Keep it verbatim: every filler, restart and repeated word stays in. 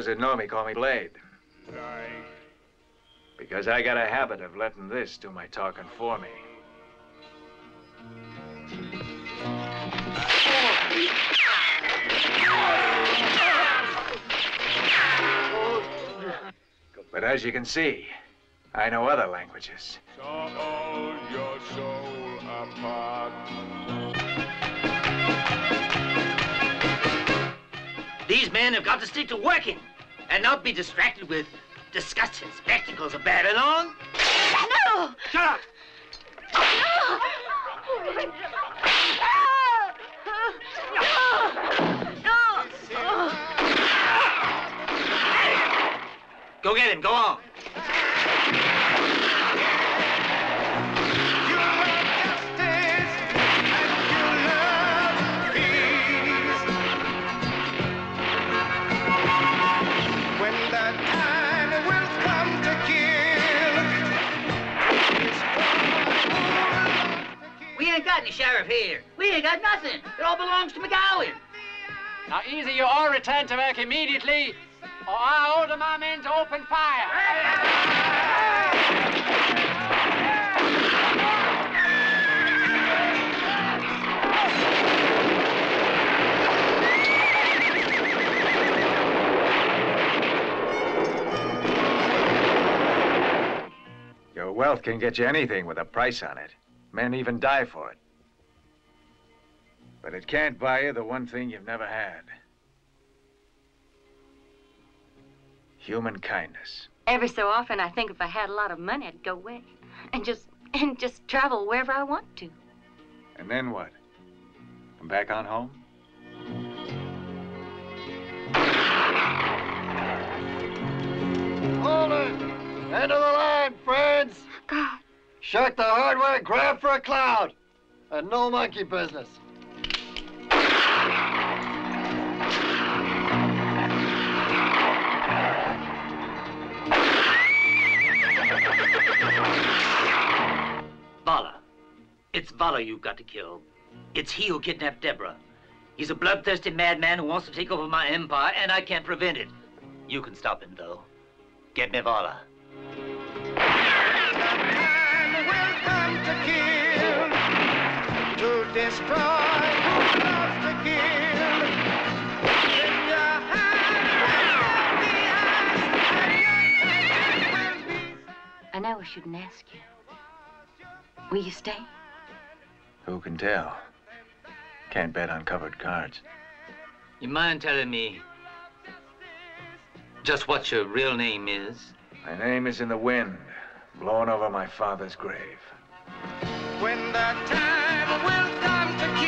Those that know me call me Blade. Why? Because I got a habit of letting this do my talking for me. But as you can see, I know other languages. So hold your soul apart. These men have got to stick to working and not be distracted with disgusting spectacles of Babylon. No! Shut up! No! No! No! No! Oh. Go get him, go on. Sheriff here. We ain't got nothing. It all belongs to McGowan. Now, either you all return to work immediately, or I order my men to open fire. Your wealth can get you anything with a price on it. Men even die for it. But it can't buy you the one thing you've never had. Human kindness. Every so often, I think if I had a lot of money, I'd go away. And just, and just travel wherever I want to. And then what? Come back on home? Hold it! End of the line, friends! God. Shuck the hardware, grab for a cloud. And no monkey business. Vala. It's Vala you've got to kill. It's he who kidnapped Deborah. He's a bloodthirsty madman who wants to take over my empire, and I can't prevent it. You can stop him, though. Get me Vala. And will come to kill, to destroy who loves to kill. In your hand, the ice, I know I shouldn't ask you. Will you stay? Who can tell? Can't bet on covered cards. You mind telling me just what your real name is? My name is in the wind, blown over my father's grave. When the time will come to